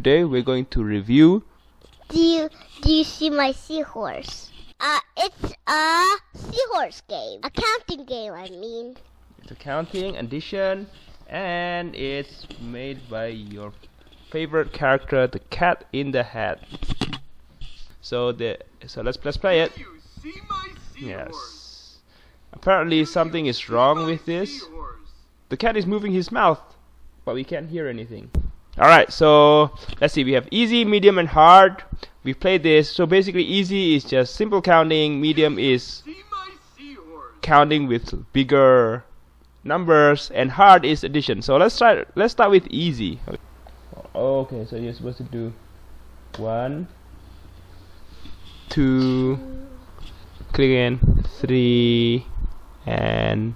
today we're going to review... Do you see my seahorse? It's a seahorse game. A counting game, I mean. It's a counting, addition, and it's made by your favorite character, the Cat in the Hat. So let's play it. Do you see my seahorse? Yes. Apparently something is wrong with this. The cat is moving his mouth, but we can't hear anything. Alright, so let's see. We have easy, medium, and hard. We've played this. So basically easy is just simple counting. Medium is counting with bigger numbers. And hard is addition. So let's start with easy. Okay, so you're supposed to do 1, 2, click again, 3, and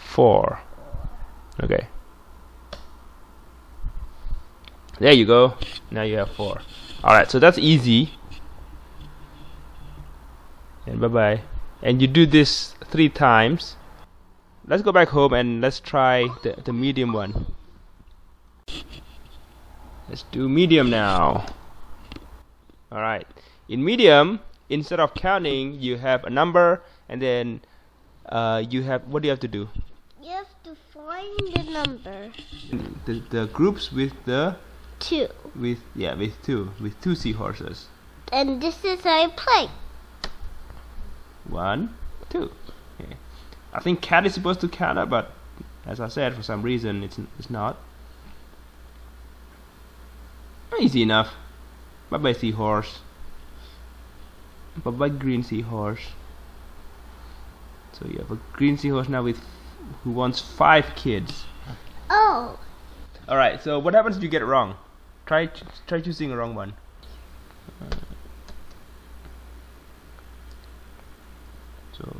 4. Okay. There you go. Now you have 4. Alright, so that's easy. And bye-bye. And you do this 3 times. Let's go back home and let's try the medium one. Let's do medium now. Alright. In medium, instead of counting, you have a number, and then you have, what do you have to do? You have to find the number. The groups with the two. With two seahorses. And this is how I play. 1, 2. Okay. I think cat is supposed to count up, but as I said, for some reason it's not. Easy enough. Bye bye seahorse. Bye bye green seahorse. So you have a green seahorse now with. Who wants 5 kids? Oh. All right. So what happens if you get it wrong? Try choosing a wrong one. So.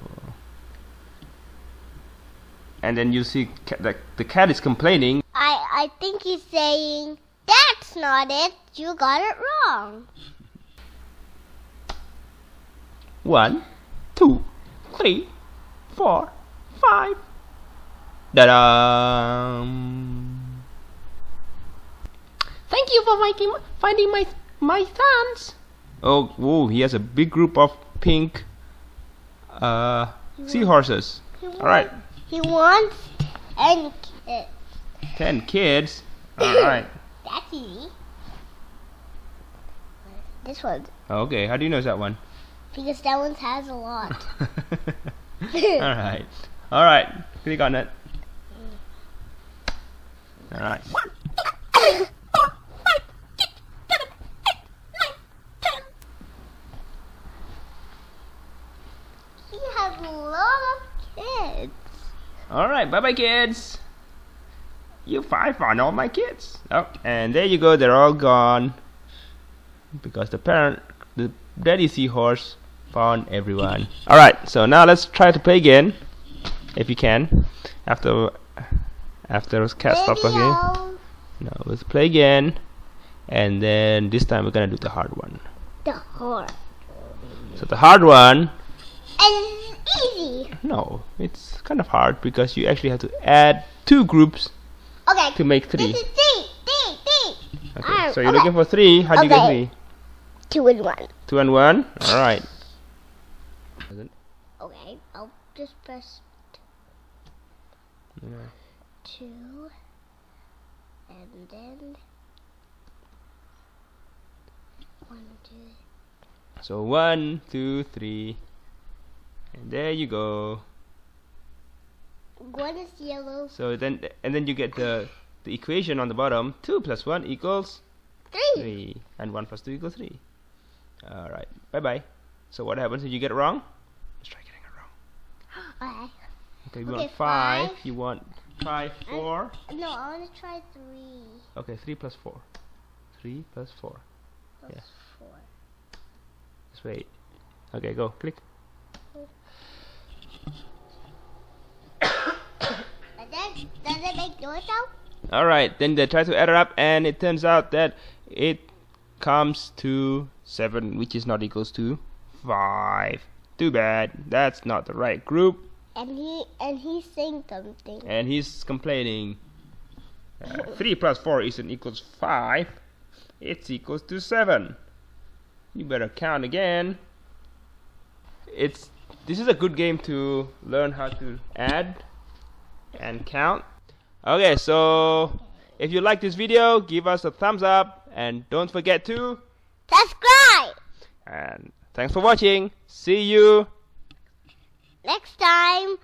And then you see that the cat is complaining. I think he's saying that's not it. You got it wrong. 1, 2, 3, 4, 5. Ta-da! Thank you for finding my sons. Oh, whoa! He has a big group of pink seahorses. All right. He wants 10 kids. 10 kids. All right. That's easy. This one. Okay. How do you know that one? Because that one has a lot. All right. All right. Click on it. All right. 1, 2, 3, 4, 5, 6, 7, 8, 9, 10. He has a lot of kids. All right, bye bye kids. You 5 found all my kids. Oh, and there you go. They're all gone because the daddy seahorse, found everyone. All right, so now let's try to play again, if you can, after cat stopped talking. Now let's play again, and then this time we're gonna do the hard one. The hard. So the hard one. And easy. No, it's kind of hard because you actually have to add 2 groups. Okay. To make 3. This is 3, 3, 3. Okay. So you're looking for 3. How do you get 3? 2 and 1. 2 and 1. All right. Okay, I'll just press. Yeah. 2 and then 1, 2. So 1, 2, 3, and there you go. One is yellow. So then you get the equation on the bottom. 2 plus 1 equals 3, and 1 plus 2 equals 3. All right, bye bye. So what happens if you get it wrong? Let's try getting it wrong. Okay. Okay, you want 5. You want try 4? No, I want to try 3. Okay, 3 plus 4. 3 plus 4. Plus, yeah. 4. Just wait. Okay, go. Click. Does it make noise out? Alright, then they try to add it up, and it turns out that it comes to 7, which is not equals to 5. Too bad. That's not the right group. And he's saying something. And he's complaining. 3 plus 4 isn't equals 5. It's equals to 7. You better count again. This is a good game to learn how to add and count. Okay, so if you like this video, give us a thumbs up and don't forget to subscribe. And thanks for watching. See you next time.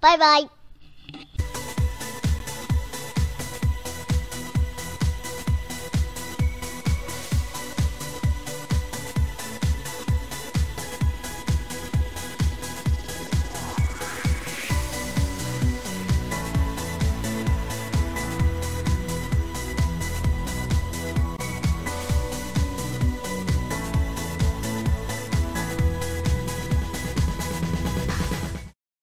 Bye bye.